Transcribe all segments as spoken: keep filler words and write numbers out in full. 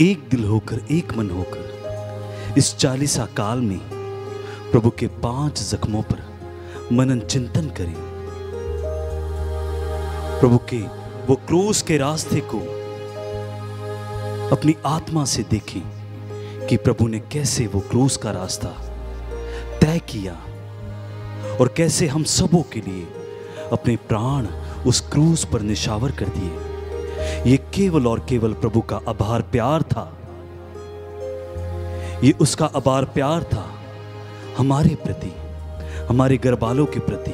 एक दिल होकर, एक मन होकर इस चालीसा काल में प्रभु के पांच जख्मों पर मनन चिंतन करें। प्रभु के वो क्रूस के रास्ते को अपनी आत्मा से देखें कि प्रभु ने कैसे वो क्रूस का रास्ता तय किया और कैसे हम सबों के लिए अपने प्राण उस क्रूस पर निशावर कर दिए। ये केवल और केवल प्रभु का अपार प्यार था, ये उसका अपार प्यार था हमारे प्रति, हमारे घर वालों के प्रति,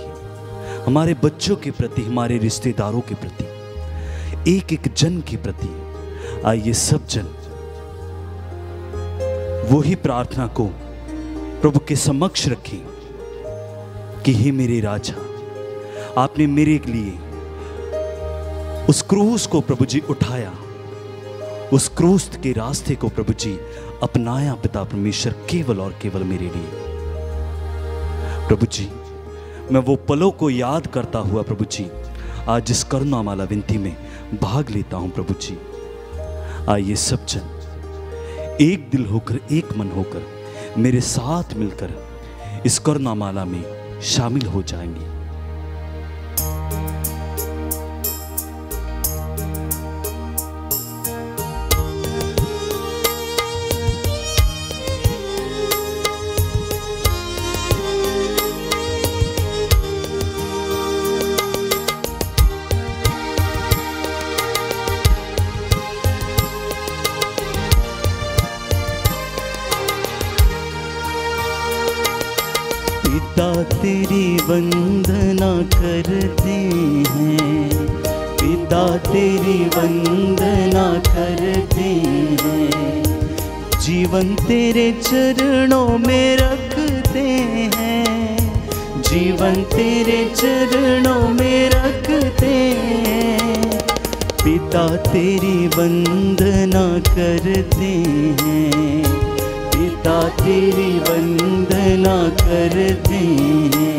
हमारे बच्चों के प्रति, हमारे रिश्तेदारों के प्रति, एक एक जन के प्रति। आइए सब जन वो ही प्रार्थना को प्रभु के समक्ष रखें कि हे मेरे राजा, आपने मेरे लिए उस क्रूस को प्रभु जी उठाया, उस क्रूस के रास्ते को प्रभु जी अपनाया। पिता परमेश्वर, केवल और केवल मेरे लिए प्रभु जी मैं वो पलों को याद करता हुआ प्रभु जी आज इस करुणा माला विनती में भाग लेता हूं प्रभु जी। आइए सब जन एक दिल होकर, एक मन होकर मेरे साथ मिलकर इस करुणा माला में शामिल हो जाएंगे। तेरी वंदना करते हैं पिता, तेरी वंदना करते हैं, जीवन तेरे चरणों में रखते हैं, जीवन तेरे चरणों में रखते हैं। पिता तेरी वंदना करते हैं, पिता तेरी वंदना करते हैं,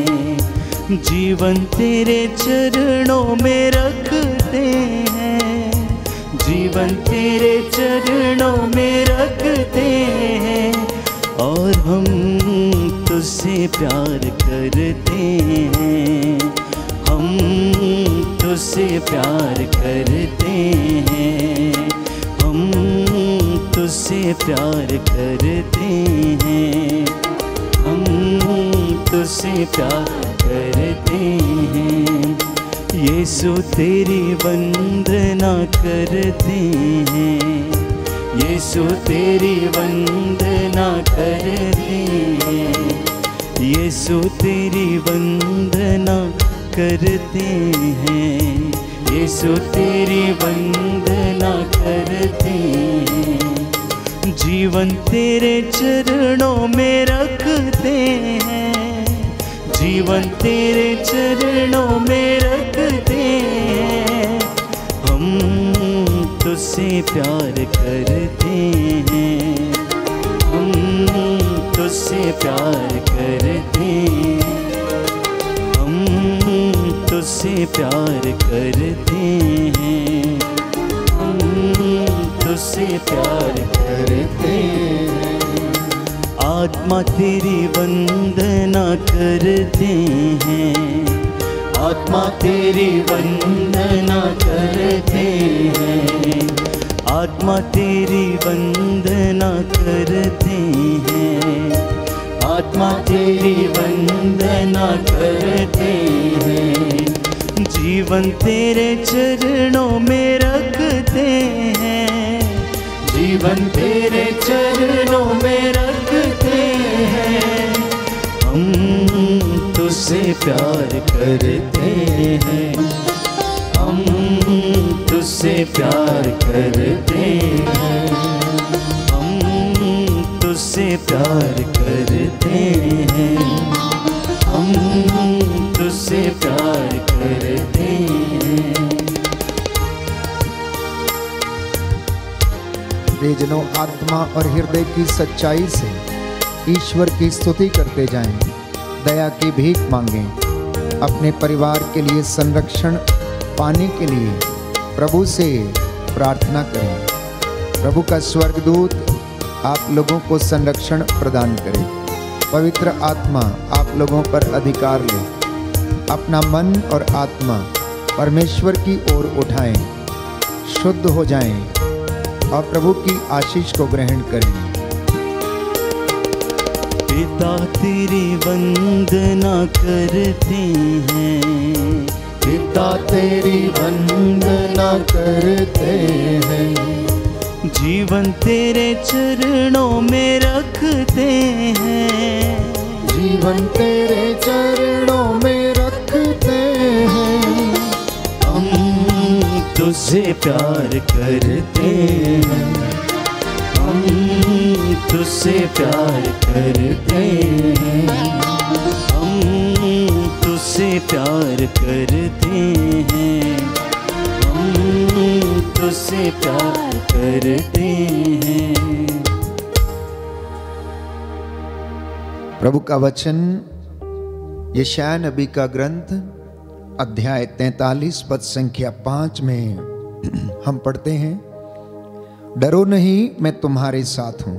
जीवन तेरे चरणों में रखते हैं, जीवन तेरे चरणों में रखते हैं। और हम तुझसे प्यार करते हैं, हम तुझसे प्यार करते हैं, हम तुझसे प्यार करते हैं, हम तुझसे प्यार करते हैं। यीशु तेरी वंदना करते हैं, यीशु तेरी वंदना करते हैं, यीशु तेरी वंदना करते हैं, यीशु तेरी वंदना करते हैं, जीवन तेरे चरणों में रखते हैं, जीवन तेरे चरणों में रखते हैं। हम तुझसे प्यार करते हैं, हम तुझसे प्यार करते हैं, हम तुझसे प्यार करते हैं, हम तुझसे प्यार करते हैं। आत्मा तेरी वंदना करते हैं, आत्मा तेरी वंदना करते हैं, आत्मा तेरी वंदना करते हैं, आत्मा तेरी वंदना करते हैं, जीवन तेरे चरणों में रखते हैं, जीवन तेरे चरणों में रखते हैं। हम तुझसे प्यार करते हैं, हम तुझसे प्यार करते हैं, हम तुझसे प्यार करते हैं, हम तुझसे प्यार करते हैं। प्रियजनों, आत्मा और हृदय की सच्चाई से ईश्वर की स्तुति करते जाएं, दया की भीख मांगें, अपने परिवार के लिए संरक्षण पाने के लिए प्रभु से प्रार्थना करें। प्रभु का स्वर्गदूत आप लोगों को संरक्षण प्रदान करे। पवित्र आत्मा आप लोगों पर अधिकार ले, अपना मन और आत्मा परमेश्वर की ओर उठाएं, शुद्ध हो जाएं और प्रभु की आशीष को ग्रहण करें। पिता तेरी वंदना करते हैं, पिता तेरी वंदना करते हैं, जीवन तेरे चरणों में रखते हैं, जीवन तेरे चरणों में रखते हैं, हम तुझसे प्यार करते हैं, हम तुझसे प्यार करते हैं, हम तुझसे प्यार करते हैं, तुझसे प्यार करते हैं। प्रभु का वचन यशायाह नबी का ग्रंथ अध्याय तैंतालीस पद संख्या पाँच में हम पढ़ते हैं, डरो नहीं, मैं तुम्हारे साथ हूं,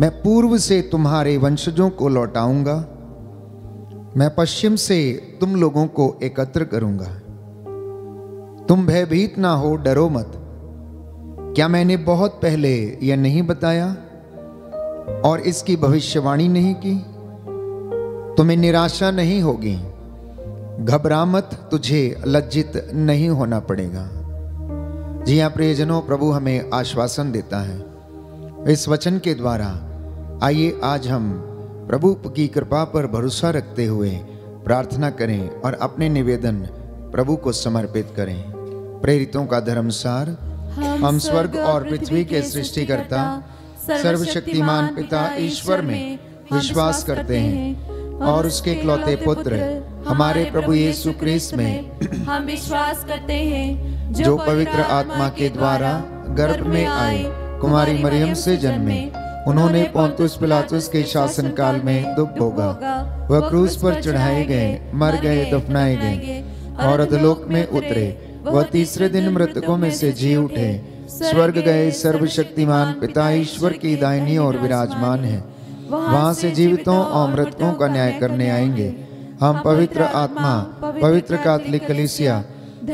मैं पूर्व से तुम्हारे वंशजों को लौटाऊंगा, मैं पश्चिम से तुम लोगों को एकत्र करूंगा, तुम भयभीत ना हो, डरो मत। क्या मैंने बहुत पहले यह नहीं बताया और इसकी भविष्यवाणी नहीं की? तुम्हें निराशा नहीं होगी, घबरा मत, तुझे लज्जित नहीं होना पड़ेगा। जी हाँ प्रियजनों, प्रभु हमें आश्वासन देता है इस वचन के द्वारा। आइए आज हम प्रभु की कृपा पर भरोसा रखते हुए प्रार्थना करें और अपने निवेदन प्रभु को समर्पित करें। प्रेरितों का धर्मसार। हम स्वर्ग और पृथ्वी के सृष्टिकर्ता सर्वशक्तिमान पिता ईश्वर में विश्वास करते हैं और उसके इकलौते पुत्र हमारे प्रभु यीशु क्रिस्त में हम विश्वास करते हैं, जो पवित्र आत्मा के द्वारा गर्भ में आए कुमारी मरियम से जन्मे, उन्होंने पोंतुस पिलातुस के शासनकाल में दुख भोगा, वह क्रूस पर चढ़ाए गए, मर गए, दफनाए गए और अधलोक में उतरे, वह तीसरे दिन मृतकों में से जी उठे, स्वर्ग गए, सर्वशक्तिमान पिता ईश्वर की दाहिनी ओर विराजमान है, वहां से जीवितों और मृतकों का न्याय करने आएंगे। हम पवित्र आत्मा, पवित्र कैथोलिक कलीसिया,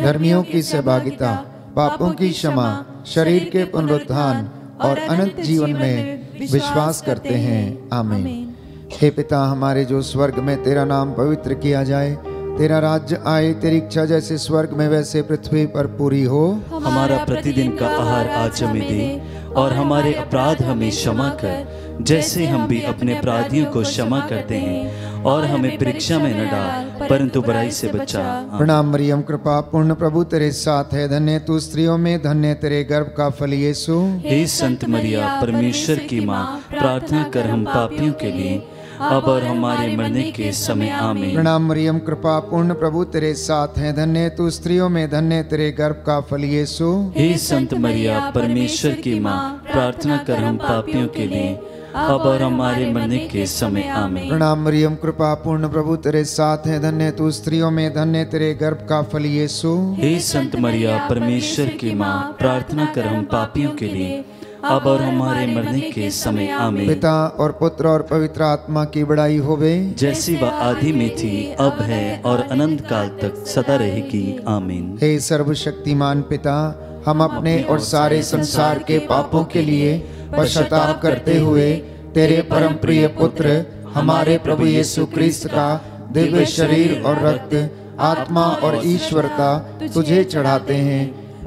धर्मियों की सहभागिता, पापों की क्षमा, शरीर के पुनरुत्थान और अनंत जीवन में विश्वास करते हैं। आमीन। हे पिता हमारे जो स्वर्ग में तेरा नाम पवित्र किया जाए, तेरा राज्य आए, तेरी इच्छा जैसे स्वर्ग में वैसे पृथ्वी पर पूरी हो। हमारा प्रतिदिन का आहार आज हमें दे और हमारे अपराध हमें क्षमा कर, जैसे हम भी अपने अपराधियों को क्षमा करते हैं, और हमें परीक्षा में न डाल परंतु बुराई से बचा। प्रणाम मरियम, कृपा पूर्ण प्रभु तेरे साथ है, धन्य तू स्त्रियों में, धन्य तेरे गर्भ का फल यीशु। हे संत मरिया परमेश्वर की माँ, प्रार्थना कर हम पापियों के लिए अब और हमारे मरने के समय। आमीन। प्रणाम मरियम, कृपा पूर्ण प्रभु तेरे साथ हैं, धन्य तू स्त्रियों में, धन्य तेरे गर्भ का फल यीशु। हे संत मरिया परमेश्वर की माँ, प्रार्थना कर हम पापियों के लिए अब और हमारे मरने के समय। आमीन। प्रणाम मरियम, कृपा पूर्ण प्रभु तेरे साथ हैं, धन्य तू स्त्रियों में, धन्य तेरे गर्भ का फल यीशु। हे संत मरिया परमेश्वर की माँ, प्रार्थना कर हम पापियों के लिए अब और हमारे मरने के समय। आमीन। पिता और पुत्र और पवित्र आत्मा की बड़ाई होवे, जैसी वह आदि में थी, अब है और अनंत काल तक सदा रहेगी। आमीन। हे सर्वशक्तिमान पिता, हम अपने और सारे संसार के पापों के लिए पश्चाताप करते हुए तेरे परम प्रिय पुत्र हमारे प्रभु यीशु क्रिस्त का दिव्य शरीर और रक्त, आत्मा और ईश्वरता तुझे चढ़ाते हैं।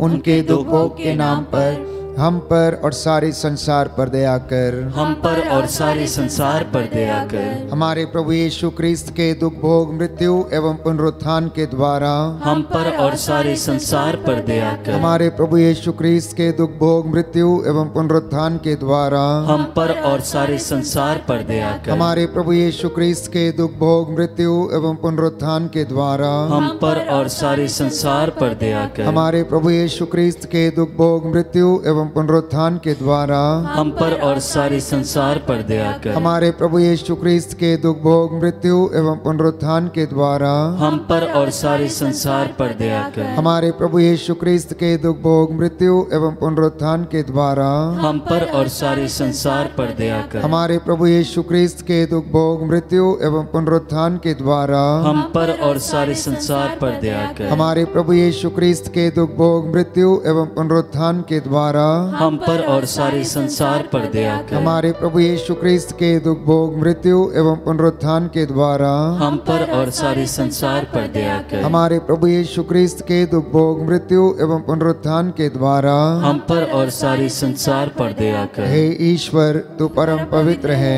उनके दुखों के नाम पर हम पर और सारे संसार पर दया कर, हम पर और सारे संसार पर दया कर। हमारे प्रभु यीशु क्रिस्त के दुख भोग, मृत्यु एवं पुनरुत्थान के द्वारा हम पर और सारे संसार पर दया कर। हमारे प्रभु यीशु क्रिस्त के दुख भोग, मृत्यु एवं पुनरुत्थान के द्वारा हम पर और सारे संसार पर दया कर। हमारे प्रभु यीशु क्रिस्त के दुख भोग, मृत्यु एवं पुनरुत्थान के द्वारा हम पर और सारे संसार पर दया कर। हमारे प्रभु यीशु क्रिस्त के दुख भोग, मृत्यु एवं एवं पुनरुत्थान के द्वारा हम पर और सारे संसार पर दया कर। हमारे प्रभु यीशु क्रिस्त के दुख भोग मृत्यु एवं पुनरुत्थान के द्वारा हम पर और सारे संसार पर दया कर। हमारे प्रभु यीशु क्रिस्त के दुख भोग मृत्यु एवं पुनरुत्थान के द्वारा हम पर और सारे संसार पर दया कर। हमारे प्रभु यीशु क्रिस्त के दुख भोग मृत्यु एवं पुनरुत्थान के द्वारा हम पर और सारे संसार पर दया कर। हमारे प्रभु यीशु क्रिस्त के दुख भोग मृत्यु एवं पुनरुत्थान के द्वारा हम पर और सारे संसार पर दया कर। हमारे प्रभु यीशु क्रिस्त के दुख भोग मृत्यु एवं पुनरुत्थान के द्वारा हम पर और सारे संसार पर दया कर। हमारे प्रभु यीशु क्रिस्त के दुख भोग मृत्यु एवं पुनरुत्थान के द्वारा हम पर और सारे संसार पर दया कर। हे ईश्वर, तू परम पवित्र है,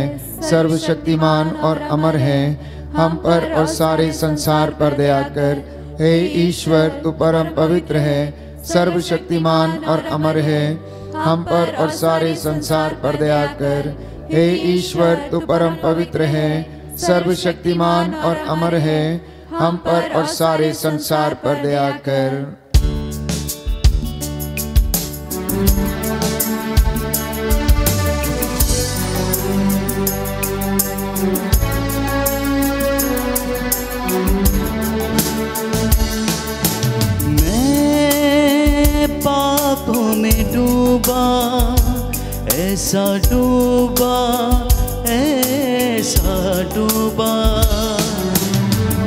सर्वशक्तिमान और अमर है, हम पर और सारे संसार पर दया कर। हे ईश्वर, तू परम पवित्र है, सर्वशक्तिमान और अमर है, हम पर और सारे संसार पर दया कर। हे ईश्वर, तू परम पवित्र है, सर्वशक्तिमान और अमर है, हम पर और सारे संसार पर दया कर। ऐसा डूबा, ऐसा डूबा,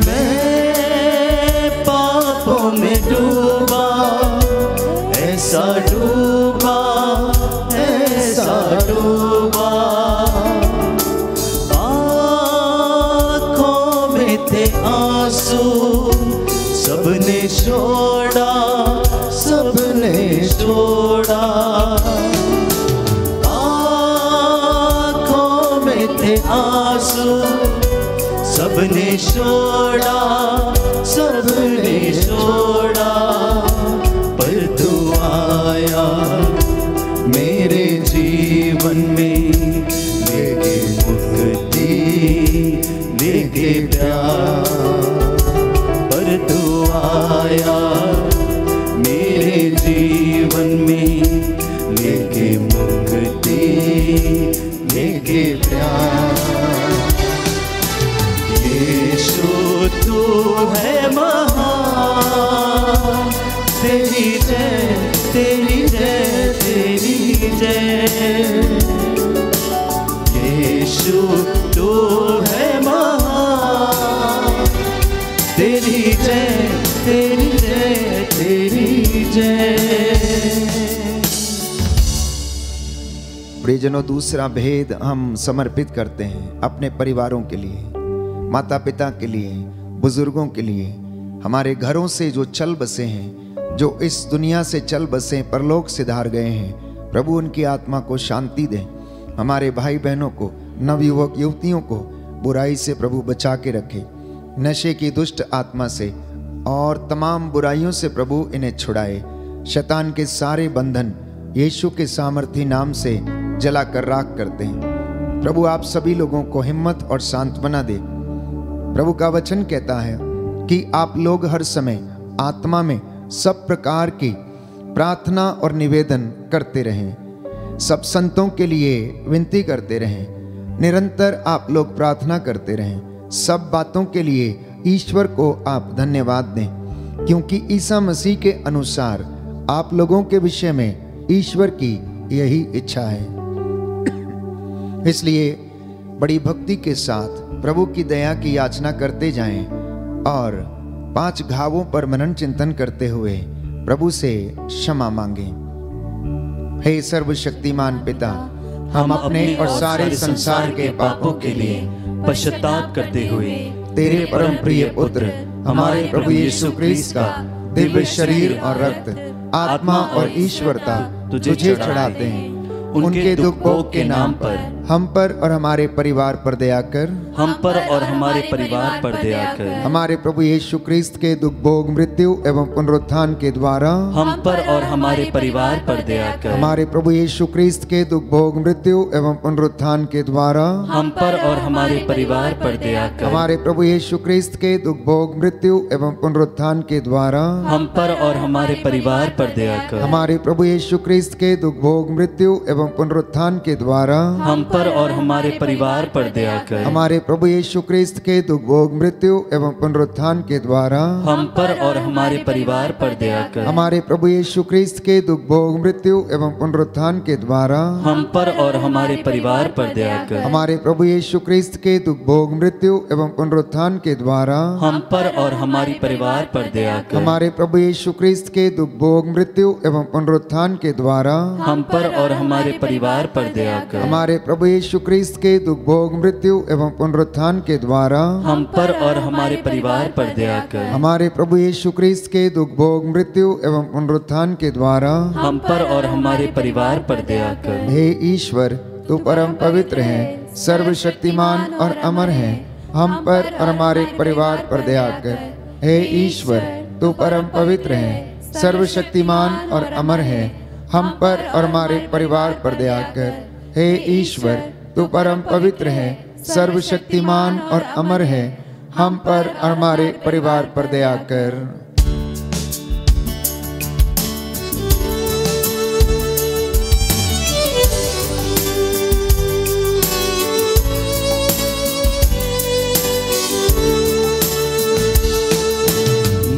मैं पापों में डूबा, ऐसा डूबा, ऐसा डूबा, आँखों में थे आंसू, सबने छोड़ा, सबने छोड़ा, आंसू सबने छोड़ा, सबने छोड़ा, पर तू आया मेरे जीवन में, लेके मुक्ति, लेके प्यार, पर तू आया मेरे जीवन में, लेके मुक्ति, लेके प्यार। यीशु तू है महान, तेरी जय, तेरी जय, तेरी जय। यीशु तू है महान, तेरी जय, तेरी जय, तेरी जय। प्रियजनों, दूसरा भेद हम समर्पित करते हैं अपने परिवारों के लिए, माता पिता के लिए, बुजुर्गों के लिए, हमारे घरों से जो चल बसे हैं, जो इस दुनिया से चल बसे, परलोक से धार गए हैं, प्रभु उनकी आत्मा को शांति दें। हमारे भाई बहनों को, नवयुवक युवतियों को बुराई से प्रभु बचा के रखे, नशे की दुष्ट आत्मा से और तमाम बुराइयों से प्रभु इन्हें छुड़ाए। शैतान के सारे बंधन यीशु के सामर्थी नाम से जला कर राख करते हैं। प्रभु आप सभी लोगों को हिम्मत और सांत्वना दे। प्रभु का वचन कहता है कि आप लोग हर समय आत्मा में सब प्रकार की प्रार्थना और निवेदन करते रहें, सब संतों के लिए विनती करते रहें, निरंतर आप लोग प्रार्थना करते रहें, सब बातों के लिए ईश्वर को आप धन्यवाद दें, क्योंकि ईसा मसीह के अनुसार आप लोगों के विषय में ईश्वर की यही इच्छा है। इसलिए बड़ी भक्ति के साथ प्रभु की दया की याचना करते जाएं और पांच घावों पर मनन चिंतन करते हुए प्रभु से क्षमा मांगें। हे सर्वशक्तिमान पिता, हम अपने और सारे संसार के पापों के लिए पश्चाताप करते हुए तेरे परम प्रिय पुत्र हमारे प्रभु यीशु क्रिस्त का दिव्य शरीर और रक्त, आत्मा और ईश्वरता तुझे चढ़ाते हैं। उनके दुख भोग के नाम पर हम पर और हमारे परिवार पर दया कर, हम पर और हमारे परिवार पर दया कर। हमारे प्रभु यीशु क्रिस्त के दुख भोग मृत्यु एवं पुनरुत्थान के द्वारा हम पर और हमारे परिवार पर दया कर। हमारे प्रभु यीशु क्रिस्त के दुख भोग मृत्यु एवं पुनरुत्थान के द्वारा हम पर और हमारे परिवार पर दया कर। हमारे प्रभु यीशु क्रिस्त के दुख भोग मृत्यु एवं पुनरुत्थान के द्वारा हम पर और हमारे परिवार पर दया कर। हमारे प्रभु यीशु क्रिस्त के दुख भोग मृत्यु एवं पुनरुत्थान के द्वारा हम पर और हमारे परिवार पर दया कर। हमारे प्रभु यीशु क्रिस्त के दुख भोग मृत्यु एवं पुनरुत्थान के द्वारा हम पर और हमारे परिवार पर दया कर। हमारे प्रभु यीशु क्रिस्त के दुख भोग मृत्यु एवं पुनरुत्थान के द्वारा हम पर और हमारे परिवार पर दया कर। हमारे प्रभु यीशु क्रिस्त के दुख भोग मृत्यु एवं पुनरुत्थान के द्वारा हम पर और हमारे परिवार पर दया कर। हमारे प्रभु यीशु क्रिस्त के दुख भोग मृत्यु एवं पुनरुत्थान के द्वारा हम पर और हमारे परिवार पर दया कर। हमारे प्रभु यीशु क्रिस्त के दुख भोग मृत्यु एवं पुनरुत्थान के द्वारा हम पर और हमारे परिवार पर दया कर। हमारे प्रभु यीशु क्रिस्त के दुख भोग मृत्यु एवं पुनरुत्थान के द्वारा हम पर और हमारे परिवार पर दया कर। हे ईश्वर, तू परम पवित्र है, सर्वशक्तिमान और अमर है, हम पर और हमारे परिवार पर दया कर। हे ईश्वर, तू परम पवित्र है, सर्वशक्तिमान और अमर है, हम पर और हमारे परिवार पर दया कर। हे ईश्वर, तू परम पवित्र है, सर्वशक्तिमान और अमर है, हम पर और हमारे परिवार पर दया कर।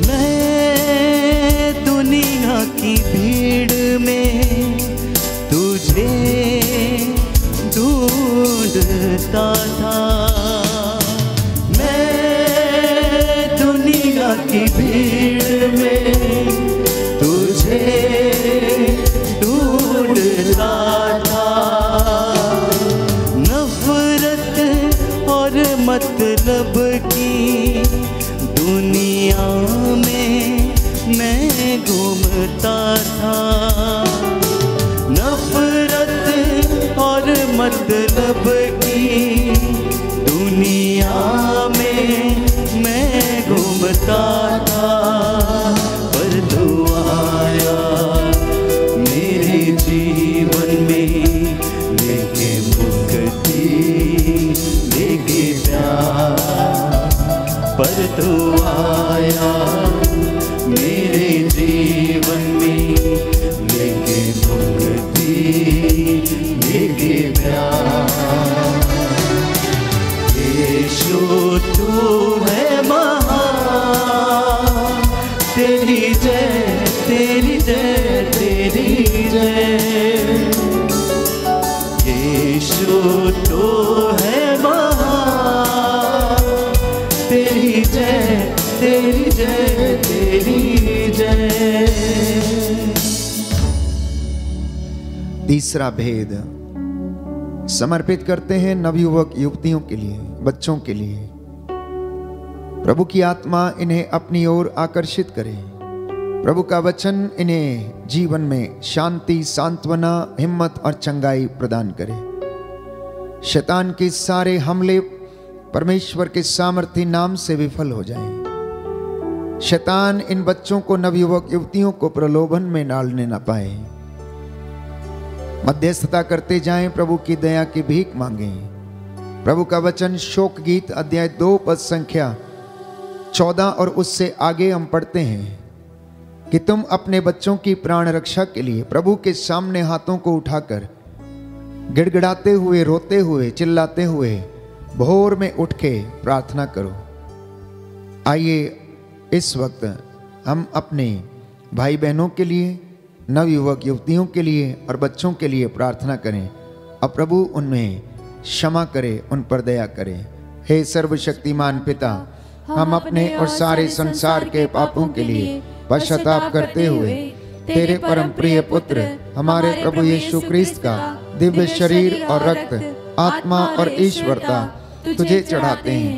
मैं दुनिया की भीड़ में तुझे ढूंढता था, मैं दुनिया की भीड़ में तुझे ढूंढता था। नफरत और मतलब की दुनिया में मैं घूमता था, नफरत और मतलब की दुनिया में मैं घूमता था। पर तू आया मेरे जीवन में, लेके मुक्ति लेके प्यार। पर तू आया मेरे जीवन में, लेके मुक्ति लेके प्यार। यीशु तू है महान, तेरी जय तेरी जय तेरी जय। यीशु तू है महान, तेरी जय तेरी जय तेरी जय। तीसरा भेद समर्पित करते हैं नवयुवक युवतियों के लिए, बच्चों के लिए। प्रभु की आत्मा इन्हें अपनी ओर आकर्षित करे, प्रभु का वचन इन्हें जीवन में शांति, सांत्वना, हिम्मत और चंगाई प्रदान करे। शैतान के सारे हमले परमेश्वर के सामर्थी नाम से विफल हो जाएं। शैतान इन बच्चों को, नवयुवक युवतियों को प्रलोभन में डालने ना पाए। मध्यस्थता करते जाएं, प्रभु की दया की भीख मांगें। प्रभु का वचन शोक गीत अध्याय दो पद संख्या चौदह और उससे आगे हम पढ़ते हैं कि तुम अपने बच्चों की प्राण रक्षा के लिए प्रभु के सामने हाथों को उठाकर गिड़गिड़ाते हुए, रोते हुए, चिल्लाते हुए भोर में उठ के प्रार्थना करो। आइए इस वक्त हम अपने भाई बहनों के लिए, नवयुवक युवतियों के लिए और बच्चों के लिए प्रार्थना करें और प्रभु उनमें क्षमा करे, उन पर दया करे। हे सर्वशक्तिमान पिता, हम अपने और सारे संसार के पापों के लिए पश्चाताप करते हुए तेरे परम प्रिय पुत्र हमारे प्रभु यीशु क्रिस्त का दिव्य शरीर और रक्त, आत्मा और ईश्वरता तुझे चढ़ाते हैं।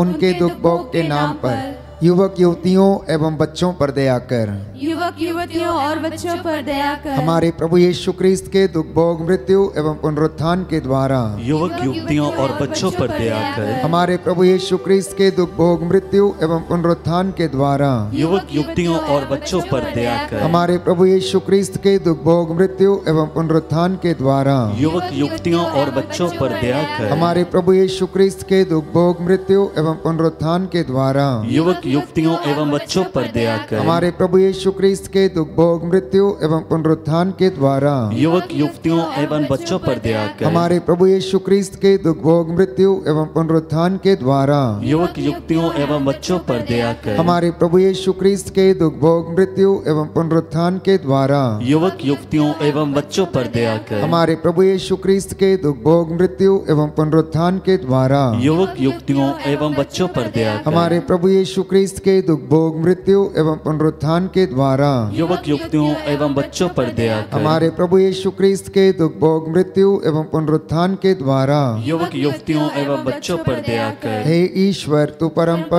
उनके दुख भोग के नाम पर युवक युवतियों एवं बच्चों पर दया कर, युवक युवतियों और बच्चों पर दया कर। हमारे प्रभु यीशु क्रिस्त के दुख भोग मृत्यु एवं पुनरुत्थान के द्वारा युवक युवतियों और बच्चों पर दया कर। हमारे प्रभु यीशु क्रिस्त के दुख भोग मृत्यु एवं पुनरुत्थान के द्वारा युवक युवतियों और बच्चों पर दया कर। हमारे प्रभु यीशु क्रिस्त के दुख भोग मृत्यु एवं पुनरुत्थान के द्वारा युवक युवतियों और बच्चों पर दया कर। हमारे प्रभु यीशु क्रिस्त के दुख भोग मृत्यु एवं पुनरुत्थान के द्वारा युवक युक्तियों एवं बच्चों पर दया कर। हमारे प्रभु यीशु क्रिस्त के दुख भोग मृत्यु एवं पुनरुत्थान के द्वारा युवक युक्तियों एवं बच्चों पर दया कर। हमारे प्रभु यीशु क्रिस्त के दुख भोग मृत्यु एवं पुनरुत्थान के द्वारा युवक युक्तियों एवं बच्चों पर दया कर। हमारे प्रभु यीशु क्रिस्त के दुख भोग मृत्यु एवं पुनरुत्थान के द्वारा युवक युक्तियों एवं बच्चों पर दया कर। हमारे प्रभु यीशु क्रिस्त के दुख भोग मृत्यु एवं पुनरुत्थान के द्वारा युवक युक्तियों एवं बच्चों पर दया कर। हमारे प्रभु यीशु क्रिस्त के दुख भोग मृत्यु एवं पुनरुत्थान के द्वारा युवक युवतियों एवं बच्चों पर दया कर। हमारे प्रभु यीशु क्रिस्त के दुख भोग मृत्यु एवं पुनरुत्थान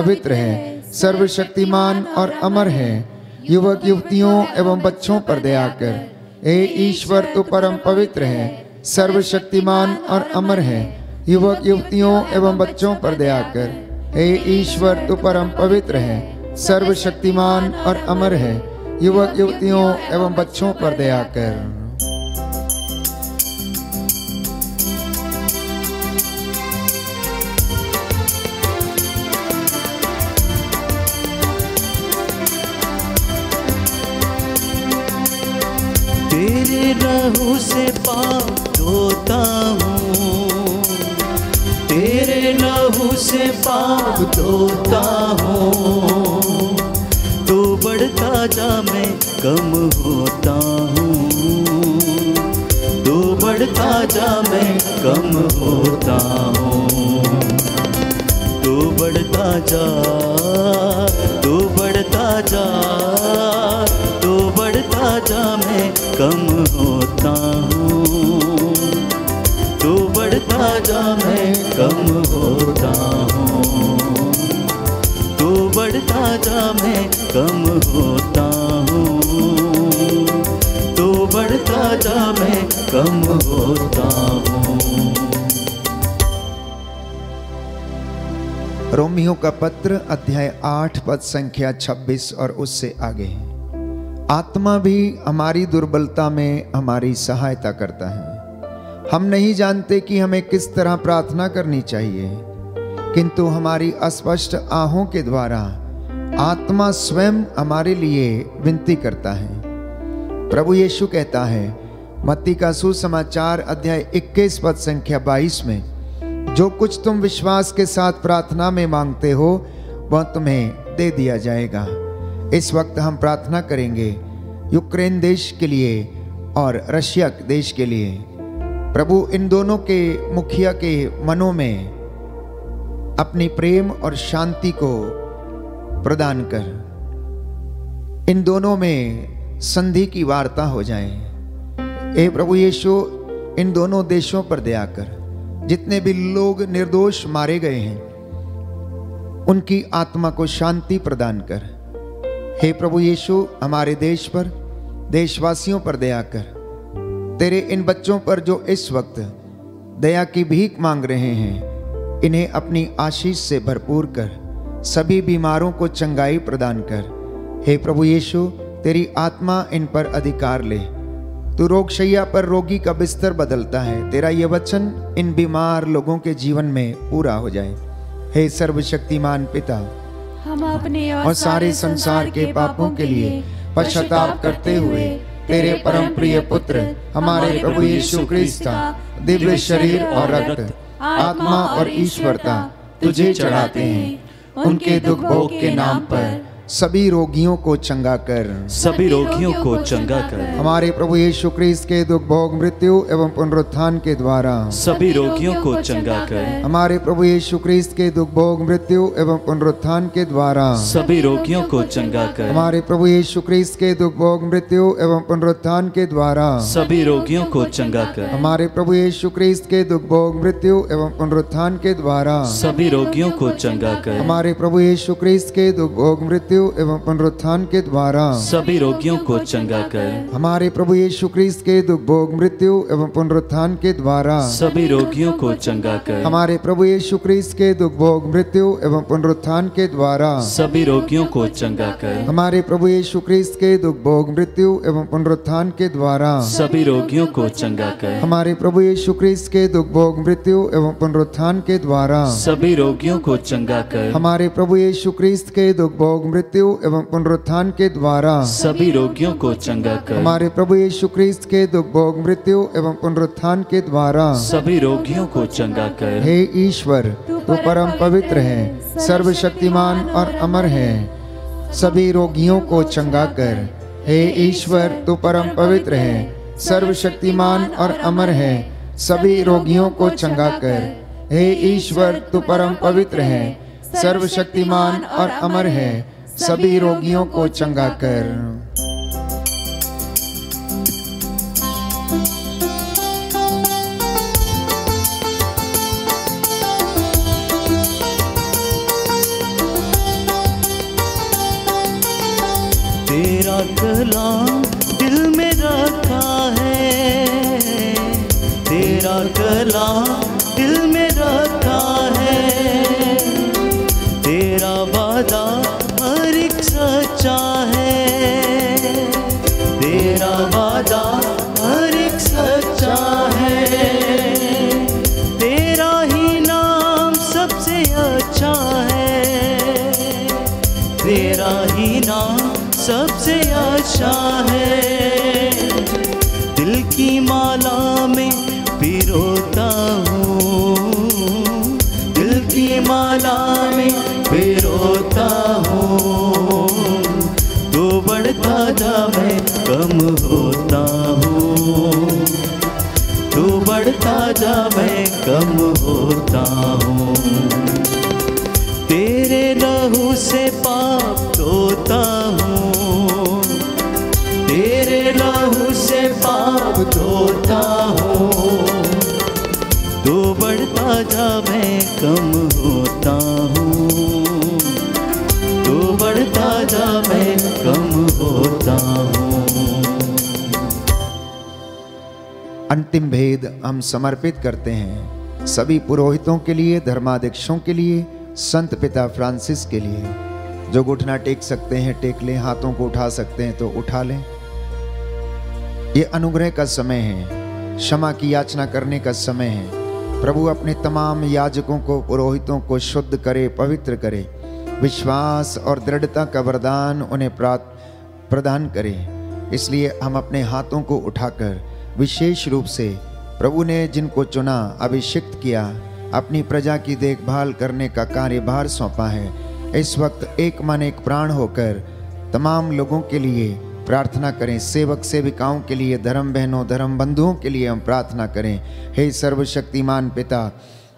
के द्वारा युवक युवतियों एवं बच्चों पर दया कर। हे ईश्वर, तू परम पवित्र है, सर्वशक्तिमान और अमर है, युवक युवतियों एवं बच्चों पर दया कर। हे ईश्वर, तू परम पवित्र है, सर्वशक्तिमान और अमर है, युवक युवतियों एवं बच्चों पर दया कर। हे ईश्वर, तू परम पवित्र है, सर्वशक्तिमान और अमर है, युवक युवतियों एवं बच्चों पर दया कर। तेरे लहू से पाप धोता हूँ, तेरे लहू से पाप धोता हूँ, तू बढ़ता जा मैं कम होता हूँ, तू बढ़ता जा मैं कम होता हूँ, तू बढ़ता जा, तू बढ़ता जा, तू बढ़ता जा मैं कम होता हूँ, तू बढ़ता जा मैं कम होता हूँ, तू बढ़ता जा मैं कम होता हूँ, तू बढ़ता जा मैं कम होता हूँ। रोमियों का पत्र अध्याय आठ पद संख्या छब्बीस और उससे आगे। आत्मा भी हमारी दुर्बलता में हमारी सहायता करता है। हम नहीं जानते कि हमें किस तरह प्रार्थना करनी चाहिए, किंतु हमारी अस्पष्ट आहों के द्वारा आत्मा स्वयं हमारे लिए विनती करता है। प्रभु यीशु कहता है मत्ती का सुसमाचार अध्याय इक्कीस पद संख्या बाईस में, जो कुछ तुम विश्वास के साथ प्रार्थना में मांगते हो वह तुम्हें दे दिया जाएगा। इस वक्त हम प्रार्थना करेंगे यूक्रेन देश के लिए और रशिया देश के लिए। प्रभु इन दोनों के मुखिया के मनों में अपनी प्रेम और शांति को प्रदान कर, इन दोनों में संधि की वार्ता हो जाए। हे प्रभु यीशु, इन दोनों देशों पर दया कर। जितने भी लोग निर्दोष मारे गए हैं उनकी आत्मा को शांति प्रदान कर। हे प्रभु यीशु, हमारे देश पर, देशवासियों पर दया कर। तेरे इन बच्चों पर जो इस वक्त दया की भीख मांग रहे हैं, इन्हें अपनी आशीष से भरपूर कर, सभी बीमारों को चंगाई प्रदान कर। हे प्रभु यीशु, तेरी आत्मा इन पर अधिकार ले। तू रोगशैया पर रोगी का बिस्तर बदलता है, तेरा ये वचन इन बीमार लोगों के जीवन में पूरा हो जाए। हे सर्वशक्तिमान पिता, हम अपने और सारे संसार के पापों के लिए पश्चाताप करते हुए तेरे परम प्रिय पुत्र हमारे प्रभु यीशु क्रिस्त का दिव्य शरीर और रक्त, आत्मा और ईश्वरता तुझे चढ़ाते हैं। उनके दुख भोग के नाम पर सभी रोगियों को चंगा कर, सभी रोगियों को चंगा कर, हमारे प्रभु यीशु क्राइस्ट के दुख भोग मृत्यु एवं पुनरुत्थान के द्वारा सभी रोगियों को चंगा कर, हमारे प्रभु यीशु क्राइस्ट के दुख भोग मृत्यु एवं पुनरुत्थान के द्वारा सभी रोगियों को चंगा कर, हमारे प्रभु यीशु क्राइस्ट के दुख भोग मृत्यु एवं पुनरुत्थान के द्वारा सभी रोगियों को चंगा कर, हमारे प्रभु यीशु क्राइस्ट के दुख भोग मृत्यु एवं पुनरुत्थान के द्वारा सभी रोगियों को चंगा कर, हमारे प्रभु यीशु क्राइस्ट के दुख भोग मृत्यु एवं पुनरुत्थान के द्वारा सभी रोगियों को चंगा कर, हमारे प्रभु यीशु क्राइस्ट के दुख भोग मृत्यु एवं पुनरुत्थान के द्वारा सभी रोगियों को चंगा कर, हमारे प्रभु यीशु क्राइस्ट के दुख भोग मृत्यु एवं पुनरुत्थान के द्वारा सभी रोगियों को चंगा कर, हमारे प्रभु यीशु क्राइस्ट के दुख भोग मृत्यु एवं पुनरुत्थान के द्वारा सभी रोगियों को चंगा कर, हमारे प्रभु यीशु क्राइस्ट के दुख भोग मृत्यु एवं पुनरुत्थान के द्वारा सभी रोगियों को चंगा कर, हमारे प्रभु यीशु क्राइस्ट के दुख भोग मृत्यु एवं पुनरुत्थान के द्वारा सभी रोगियों को चंगा कर, हमारे प्रभु यीशु क्राइस्ट के दुख भोग मृत्यु एवं पुनरुत्थान के द्वारा सभी रोगियों को चंगा कर। हे ईश्वर, तू परम पवित्र है, सर्वशक्तिमान और अमर है, सभी रोगियों को चंगा कर। हे ईश्वर, तू परम पवित्र है, सर्वशक्तिमान और अमर है, सभी रोगियों को चंगा कर। हे ईश्वर, तू परम पवित्र है, सर्वशक्तिमान और अमर है, सभी रोगियों को चंगा कर। तेरा कलाम दिल में रखा है, तेरा कलाम दिल में रखा है, तेरा वादा सच्चा है, तेरा वादा हर एक सच्चा है, तेरा ही नाम सबसे अच्छा है, तेरा ही नाम सबसे अच्छा है। दिल की माला में पिरोता हूँ, दिल की माला में पिरोता हूँ, जा मैं कम होता हूँ, तू बढ़ता जा मैं कम होता हूँ, तेरे लहू से पाप धोता हूँ, तेरे लहू से पाप धोता हूँ, तू बढ़ता जा मैं कम होता हूँ, तू बढ़ता जा मैं कम होता हूँ। अंतिम भेद हम समर्पित करते हैं सभी पुरोहितों के लिए, धर्माध्यक्षों के लिए, संत पिता फ्रांसिस के लिए। जो घुटना टेक सकते हैं टेक लें, हाथों को उठा सकते हैं तो उठा लें। ये अनुग्रह का समय है, क्षमा की याचना करने का समय है। प्रभु अपने तमाम याजकों को, पुरोहितों को शुद्ध करे, पवित्र करे, विश्वास और दृढ़ता का वरदान उन्हें प्रदान करें। इसलिए हम अपने हाथों को उठाकर विशेष रूप से प्रभु ने जिनको चुना, अभिषिक्त किया, अपनी प्रजा की देखभाल करने का कार्यभार सौंपा है, इस वक्त एक मन एक प्राण होकर तमाम लोगों के लिए प्रार्थना करें। सेवक सेविकाओं के लिए, धर्म बहनों धर्म बंधुओं के लिए हम प्रार्थना करें। हे सर्वशक्तिमान पिता,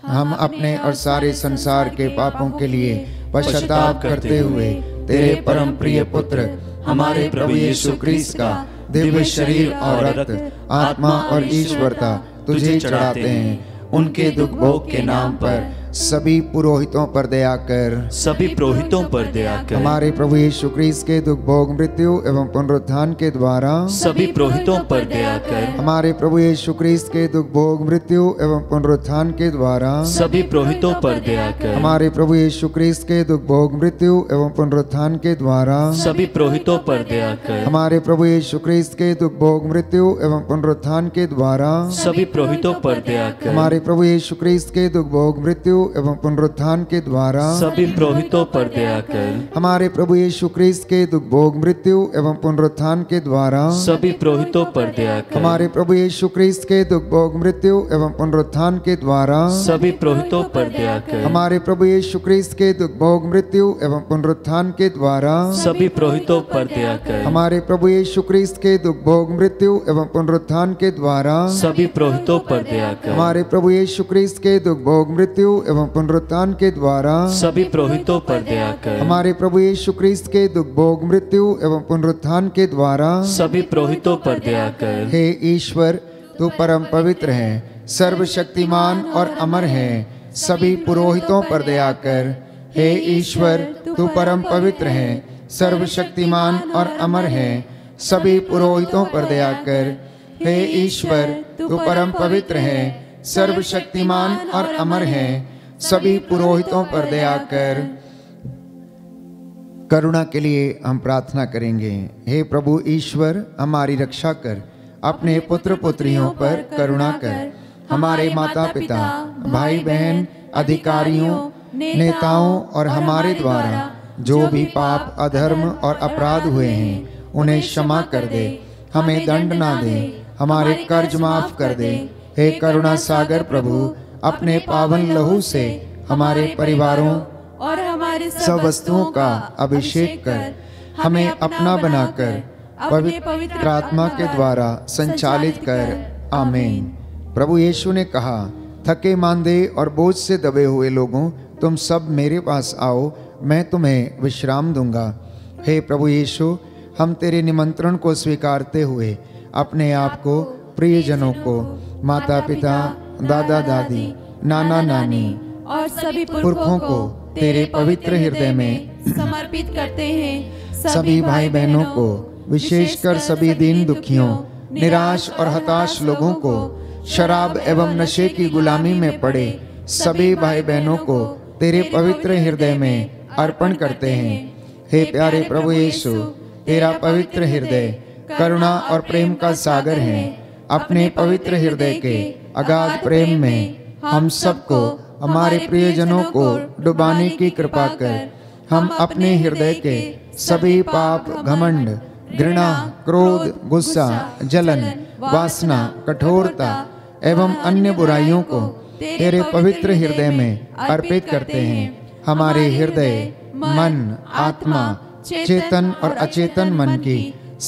हम अपने और सारे संसार के पापों के लिए पश्चाताप करते हुए तेरे परम प्रिय पुत्र हमारे प्रभु यीशु क्राइस्ट का दिव्य शरीर और रक्त, आत्मा और ईश्वरता तुझे चढ़ाते हैं। उनके दुख भोग के नाम पर सभी पुरोहितों पर दया कर, सभी पुरोहितों पर दया कर, हमारे प्रभु यीशु क्राइस्ट के दुख भोग मृत्यु एवं पुनरुत्थान के द्वारा सभी पुरोहितों पर दया कर, हमारे प्रभु यीशु क्राइस्ट के दुख भोग मृत्यु एवं पुनरुत्थान के द्वारा सभी पुरोहितों पर दया कर, हमारे प्रभु यीशु क्राइस्ट के दुख भोग मृत्यु एवं पुनरुत्थान के द्वारा सभी पुरोहितों पर दया कर, हमारे प्रभु यीशु क्राइस्ट के दुख भोग मृत्यु एवं पुनरुत्थान के द्वारा सभी पुरोहितों पर दया कर, हमारे प्रभु यीशु क्राइस्ट के दुख भोग मृत्यु एवं पुनरुत्थान के द्वारा सभी प्रोहितों पर दया कर। हमारे प्रभु यीशु क्रिस्त के दुख भोग मृत्यु एवं पुनरुत्थान के द्वारा सभी प्रोहितों पर दया कर। हमारे प्रभु यीशु क्रिस्त के दुख भोग मृत्यु एवं पुनरुत्थान के द्वारा सभी प्रोहितों पर दया कर। हमारे प्रभु यीशु क्रिस्त के दुख भोग मृत्यु एवं पुनरुत्थान के द्वारा सभी प्रोहितों पर दया कर। हमारे प्रभु यीशु क्रिस्त के दुख भोग मृत्यु एवं पुनरुत्थान के द्वारा सभी प्रोहितों पर दया कर। हमारे प्रभु यीशु क्रिस्त के दुख भोग मृत्यु एवं पुनरुत्थान के द्वारा सभी प्रोहितों पर दया कर। हमारे प्रभु यीशु क्रिस्त के दुख भोग मृत्यु एवं पुनरुत्थान के द्वारा सभी प्रोहितों पर दया कर। हे ईश्वर, तू परम पवित्र है, सर्वशक्तिमान और अमर है, सभी पुरोहितों पर दया कर। हे ईश्वर, तू परम पवित्र है, सर्वशक्तिमान और अमर है, सभी पुरोहितों पर दया कर। हे ईश्वर, तू परम पवित्र है, सर्वशक्तिमान और अमर है, सभी पुरोहितों पर दया कर। करुणा के लिए हम प्रार्थना करेंगे। हे प्रभु ईश्वर, हमारी रक्षा कर, अपने पुत्र पुत्रियों पर करुणा कर, हमारे माता पिता, भाई बहन, अधिकारियों, नेताओं और हमारे द्वारा जो भी पाप, अधर्म और अपराध हुए हैं, उन्हें क्षमा कर दे, हमें दंड ना दे, हमारे कर्ज माफ कर दे। हे करुणा सागर प्रभु, अपने पावन लहू से हमारे परिवारों और हमारे सब वस्तुओं का अभिषेक कर, हमें अपना बनाकर पवित्र आत्मा के द्वारा संचालित कर। आमीन। प्रभु यीशु ने कहा, थके मांदे और बोझ से दबे हुए लोगों, तुम सब मेरे पास आओ, मैं तुम्हें विश्राम दूंगा। हे प्रभु यीशु, हम तेरे निमंत्रण को स्वीकारते हुए अपने आप को, प्रियजनों को, माता पिता, दादा दादी, नाना नानी और सभी पुरखों को तेरे पवित्र हृदय में समर्पित करते हैं। सभी भाई बहनों को, विशेषकर सभी दीन दुखियों, निराश और हताश लोगों को, शराब एवं नशे की गुलामी में पड़े सभी भाई बहनों को तेरे पवित्र हृदय में अर्पण करते हैं। हे प्यारे प्रभु यीशु, तेरा पवित्र हृदय करुणा और प्रेम का सागर है। अपने पवित्र हृदय के अगाध प्रेम में हम सबको, हमारे प्रियजनों को डुबाने की कृपा कर। हम अपने हृदय के सभी पाप, घमंड, घृणा, क्रोध, गुस्सा, जलन, वासना, कठोरता एवं अन्य बुराइयों को तेरे पवित्र हृदय में अर्पित करते हैं। हमारे हृदय, मन, आत्मा, चेतन और अचेतन मन की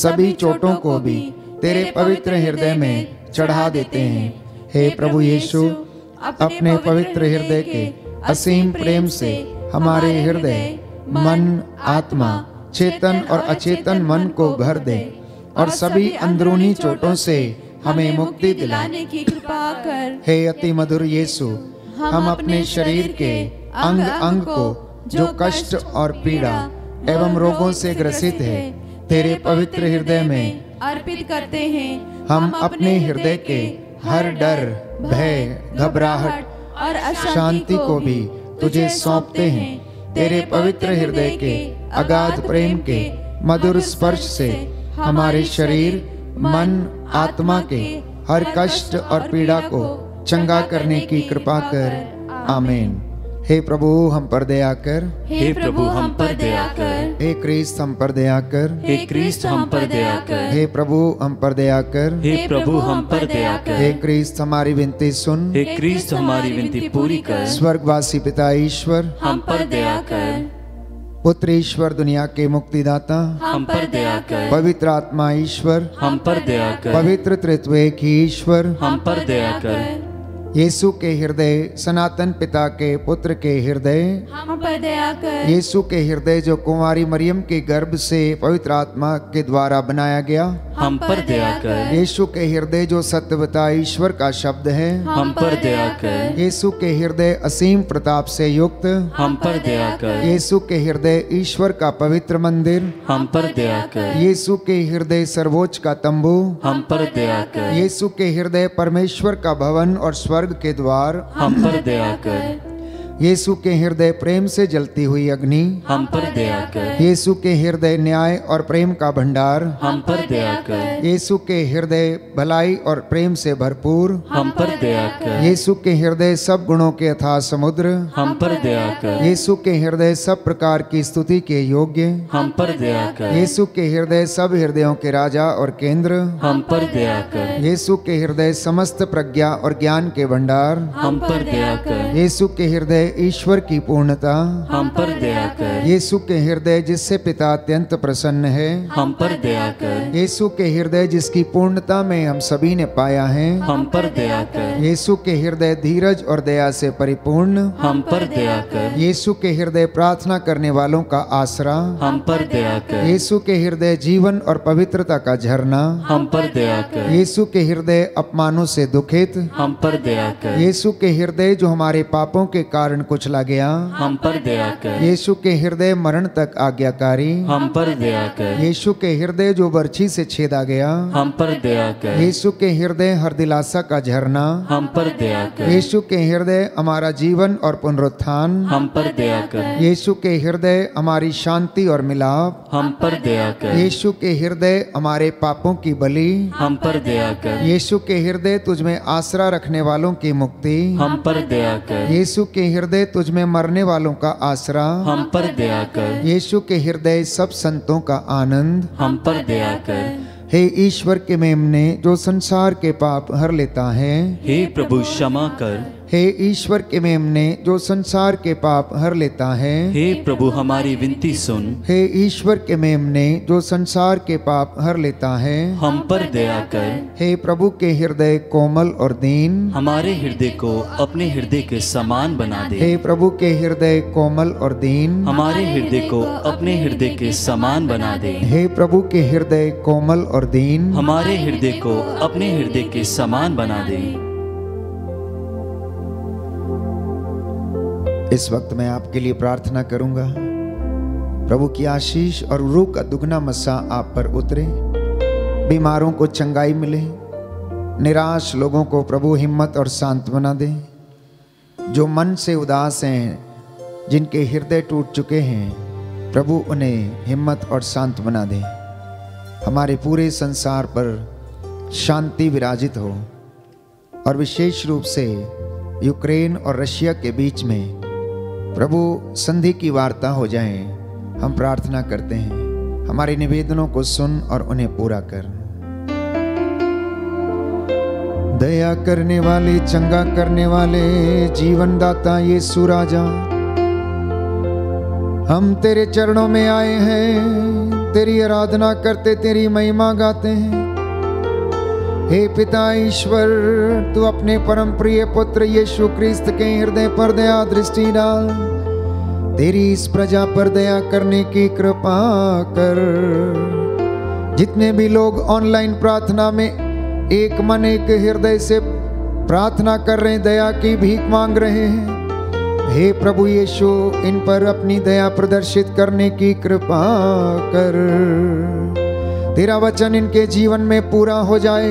सभी चोटों को भी तेरे पवित्र हृदय में चढ़ा देते हैं। हे प्रभु यीशु, अपने पवित्र हृदय के असीम प्रेम से हमारे हृदय, मन, आत्मा, चेतन और अचेतन मन को भर दे और सभी अंदरूनी चोटों से हमें मुक्ति दिलाने की कृपा कर। हे अति मधुर यीशु, हम अपने शरीर के अंग अंग को जो कष्ट और पीड़ा एवं रोगों से ग्रसित है, तेरे पवित्र हृदय में अर्पित करते हैं। हम अपने हृदय के हर डर, भय, घबराहट और अशांति को भी तुझे सौंपते हैं। तेरे पवित्र हृदय के अगाध प्रेम के मधुर स्पर्श से हमारे शरीर, मन, आत्मा के हर कष्ट और पीड़ा को चंगा करने की कृपा कर। आमीन। हे प्रभु, हम पर दया कर। हे प्रभु, हम पर दया कर। हे क्रिस्त, हम पर दया कर। हे क्रिस्त, हम पर दया कर। हे प्रभु, हम पर दया कर। हे प्रभु, हम पर दया कर। हे क्रिस्त, हमारी विनती सुन। हे क्रिस्त, हमारी विनती पूरी कर। स्वर्गवासी पिता ईश्वर, हम पर दया कर। पुत्र ईश्वर, दुनिया के मुक्तिदाता, हम पर दया कर। पवित्र आत्मा ईश्वर, हम पर दया कर। पवित्र त्रित्वएक ईश्वर, हम पर दया कर। यीशु के हृदय, सनातन पिता के पुत्र के हृदय, हम पर दया कर। यीशु के हृदय, जो कुंवारी मरियम के गर्भ से पवित्र आत्मा के द्वारा बनाया गया, हम पर दया कर। यीशु के हृदय, जो सत्यवता ईश्वर का शब्द है, हम पर दया कर। यीशु के हृदय, असीम प्रताप से युक्त, हम पर दया कर। यीशु के हृदय, ईश्वर का पवित्र मंदिर, हम पर दया कर। यीशु के हृदय, सर्वोच्च का तंबू, हम पर दया कर। यीशु के हृदय, परमेश्वर का भवन और स्वर्ग के द्वार, हम पर दया कर। यीशु के हृदय प्रेम से जलती हुई अग्नि हम पर दया कर। यीशु के हृदय न्याय और प्रेम का भंडार हम पर दया कर। यीशु के हृदय भलाई और प्रेम से भरपूर हम पर दया कर। यीशु के हृदय सब गुणों के अथाह समुद्र हम पर दया कर। यीशु के हृदय सब प्रकार की स्तुति के योग्य हम पर दया कर। यीशु के हृदय सब हृदयों के राजा और केंद्र हम पर दया कर। यीशु के हृदय समस्त प्रज्ञा और ज्ञान के भंडार हम पर दया कर। यीशु के हृदय ईश्वर की पूर्णता हम पर दया कर। यीशु के हृदय जिससे पिता अत्यंत प्रसन्न है हम पर दया कर। यीशु के हृदय जिसकी पूर्णता में हम सभी ने पाया है हम पर दया कर। यीशु के हृदय धीरज और दया से परिपूर्ण हम पर दया कर। यीशु के हृदय प्रार्थना करने वालों का आसरा हम पर दया कर। यीशु के हृदय जीवन और पवित्रता का झरना हम पर दया कर। यीशु के हृदय अपमानों से दुखित हम पर दया कर। यीशु के हृदय जो हमारे पापों के कारण कुचला गया हम पर दया कर। यीशु के हृदय मरण तक आज्ञाकारी हम पर दया कर। यीशु के हृदय जो बर्छी से छेदा गया हम पर दया कर। यीशु के हृदय हर दिलासा का झरना हम पर दया कर। यीशु के हृदय हमारा जीवन और पुनरुत्थान हम पर दया कर। यीशु के हृदय हमारी शांति और मिलाप हम पर दया कर। यीशु के हृदय हमारे पापों की बलि हम पर दया कर। यीशु के हृदय तुझमें आसरा रखने वालों की मुक्ति हम पर दया कर। यीशु के हृदय तुझ में मरने वालों का आसरा हम पर दया कर। यीशु के हृदय सब संतों का आनंद हम पर दया कर। हे ईश्वर के मेमने जो संसार के पाप हर लेता है हे प्रभु क्षमा कर। हे ईश्वर के मेमने जो संसार के पाप हर लेता है हे प्रभु हमारी विनती सुन। हे ईश्वर के मेमने जो संसार के पाप हर लेता है हम पर दया कर। हे प्रभु के हृदय कोमल और दीन हमारे हृदय को अपने हृदय के समान बना दे। हे प्रभु के हृदय कोमल और दीन हमारे हृदय को अपने हृदय के समान बना दे। हे प्रभु के हृदय कोमल और दीन हमारे हृदय को अपने हृदय के समान बना दे। इस वक्त मैं आपके लिए प्रार्थना करूंगा। प्रभु की आशीष और रूह का दुगना मस्सा आप पर उतरे। बीमारों को चंगाई मिले। निराश लोगों को प्रभु हिम्मत और सांत्वना दे। जो मन से उदास हैं, जिनके हृदय टूट चुके हैं, प्रभु उन्हें हिम्मत और सांत्वना दे। हमारे पूरे संसार पर शांति विराजित हो और विशेष रूप से यूक्रेन और रशिया के बीच में प्रभु संधि की वार्ता हो जाए, हम प्रार्थना करते हैं। हमारे निवेदनों को सुन और उन्हें पूरा कर। दया करने वाले, चंगा करने वाले, जीवन दाता यीशु राजा, हम तेरे चरणों में आए हैं, तेरी आराधना करते, तेरी महिमा गाते हैं। हे पिता ईश्वर, तू अपने परम प्रिय पुत्र यीशु क्रिस्त के हृदय पर दया दृष्टि डाल। तेरी इस प्रजा पर दया करने की कृपा कर। जितने भी लोग ऑनलाइन प्रार्थना में एक मन एक हृदय से प्रार्थना कर रहे हैं, दया की भीख मांग रहे हैं, हे प्रभु यीशु इन पर अपनी दया प्रदर्शित करने की कृपा कर। तेरा वचन इनके जीवन में पूरा हो जाए,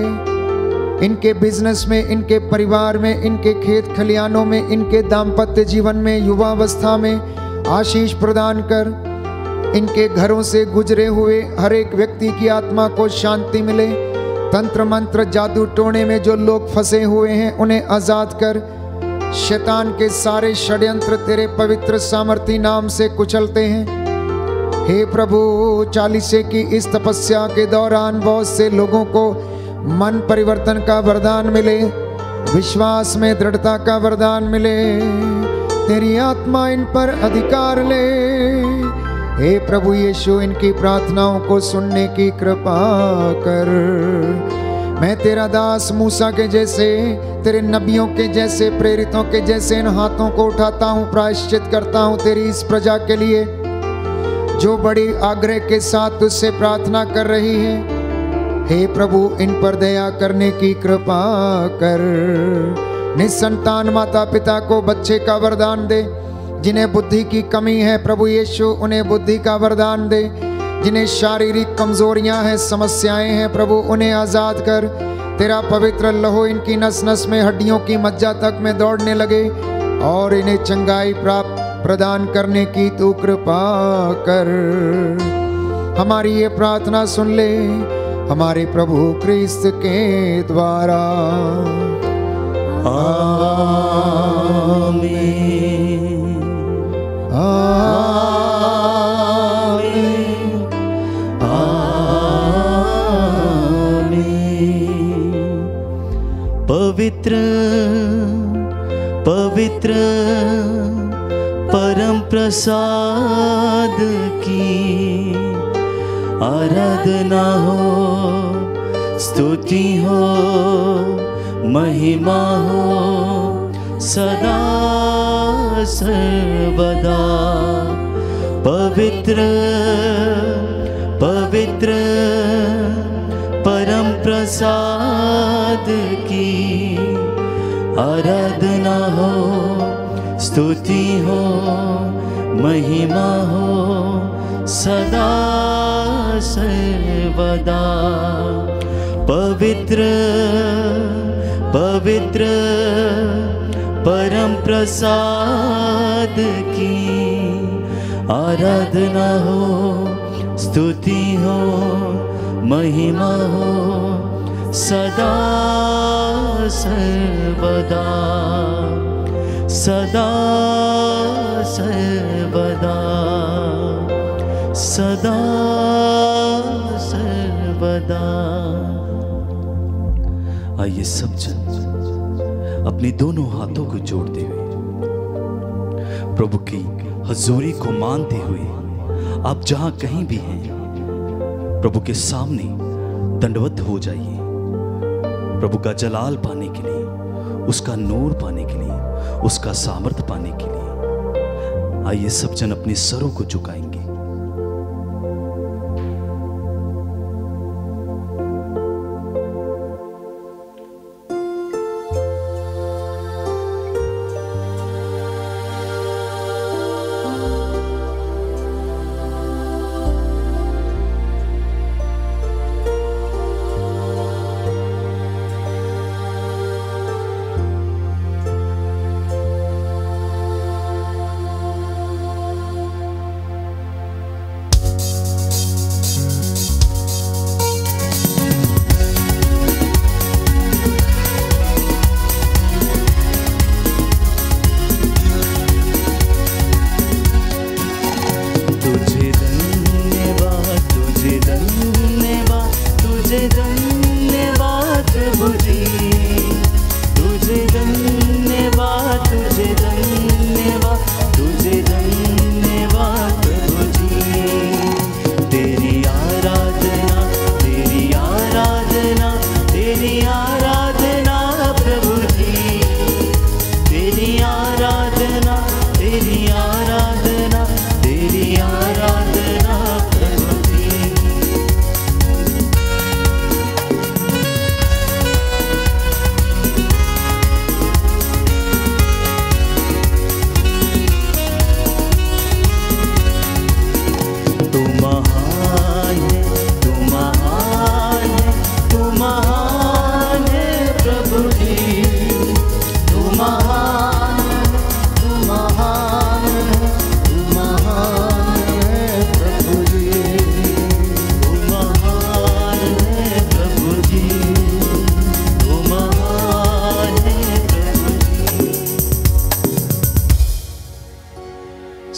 इनके बिजनेस में, इनके परिवार में, इनके खेत खलियानों में, इनके दाम्पत्य जीवन में, युवावस्था में आशीष प्रदान कर। इनके घरों से गुजरे हुए हर एक व्यक्ति की आत्मा को शांति मिले। तंत्र मंत्र जादू टोने में जो लोग फंसे हुए हैं उन्हें आज़ाद कर। शैतान के सारे षड्यंत्र तेरे पवित्र सामर्थी नाम से कुचलते हैं। हे प्रभु, चालीसे की इस तपस्या के दौरान बहुत से लोगों को मन परिवर्तन का वरदान मिले, विश्वास में दृढ़ता का वरदान मिले, तेरी आत्मा इन पर अधिकार ले। हे प्रभु यीशु, इनकी प्रार्थनाओं को सुनने की कृपा कर। मैं तेरा दास मूसा के जैसे, तेरे नबियों के जैसे, प्रेरितों के जैसे इन हाथों को उठाता हूँ, प्रायश्चित करता हूँ तेरी इस प्रजा के लिए जो बड़ी आग्रह के साथ तुझसे प्रार्थना कर रही है। हे प्रभु, इन पर दया करने की कृपा कर। निसंतान माता पिता को बच्चे का वरदान दे। जिन्हें बुद्धि की कमी है प्रभु यीशु उन्हें बुद्धि का वरदान दे। जिन्हें शारीरिक कमजोरियां हैं, समस्याएं हैं प्रभु उन्हें आज़ाद कर। तेरा पवित्र लहू इनकी नस नस में, हड्डियों की मज्जा तक में दौड़ने लगे। और इन्हें चंगाई प्राप्त प्रदान करने की तू कृपा कर। हमारी ये प्रार्थना सुन ले हमारे प्रभु क्रिस्त के द्वारा। आमीन। आमीन। आमीन। पवित्र पवित्र परम प्रसाद की आराधना हो, स्तुति हो, महिमा हो सदा सर्वदा। पवित्र पवित्र परम प्रसाद की आराधना हो, स्तुति हो, महिमा हो सदा सर्वदा। पवित्र पवित्र परम प्रसाद की आराधना हो, स्तुति हो, महिमा हो सदा सर्वदा। सदा सर्वदा। सदा सर्वदा। आइए सब जन अपने दोनों हाथों को जोड़ते हुए प्रभु की हजूरी को मानते हुए आप जहां कहीं भी हैं प्रभु के सामने दंडवत हो जाइए, प्रभु का जलाल पाने के लिए, उसका नूर पाने के लिए, उसका सामर्थ्य पाने के लिए। आइए सब जन अपने सरों को झुकाएंगे।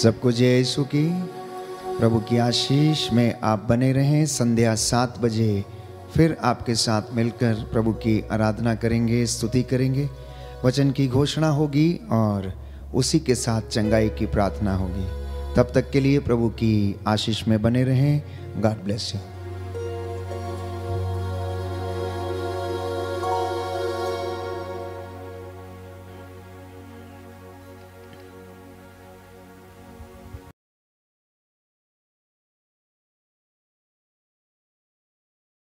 सबको जय यीशु की। प्रभु की आशीष में आप बने रहें। संध्या सात बजे फिर आपके साथ मिलकर प्रभु की आराधना करेंगे, स्तुति करेंगे, वचन की घोषणा होगी और उसी के साथ चंगाई की प्रार्थना होगी। तब तक के लिए प्रभु की आशीष में बने रहें। God bless you.